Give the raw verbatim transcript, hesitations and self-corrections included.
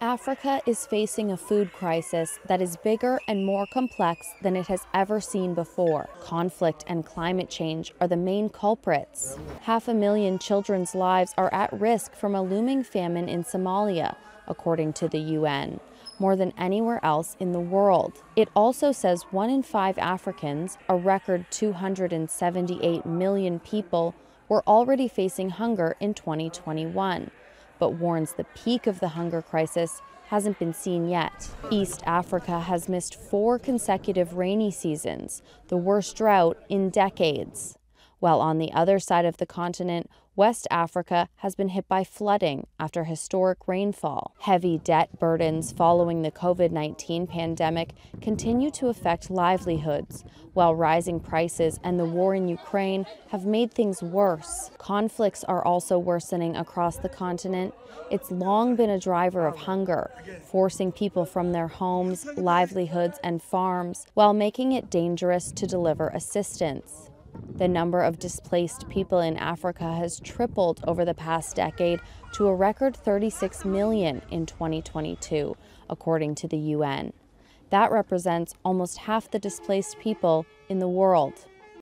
Africa is facing a food crisis that is bigger and more complex than it has ever seen before. Conflict and climate change are the main culprits. Half a million children's lives are at risk from a looming famine in Somalia, according to the U N, more than anywhere else in the world. It also says one in five Africans, a record two hundred seventy-eight million people, were already facing hunger in twenty twenty-one. But warns the peak of the hunger crisis hasn't been seen yet. East Africa has missed four consecutive rainy seasons, the worst drought in decades. While on the other side of the continent, West Africa has been hit by flooding after historic rainfall. Heavy debt burdens following the COVID nineteen pandemic continue to affect livelihoods, while rising prices and the war in Ukraine have made things worse. Conflicts are also worsening across the continent. It's long been a driver of hunger, forcing people from their homes, livelihoods, and farms, while making it dangerous to deliver assistance. The number of displaced people in Africa has tripled over the past decade to a record thirty-six million in twenty twenty-two, according to the U N. That represents almost half the displaced people in the world.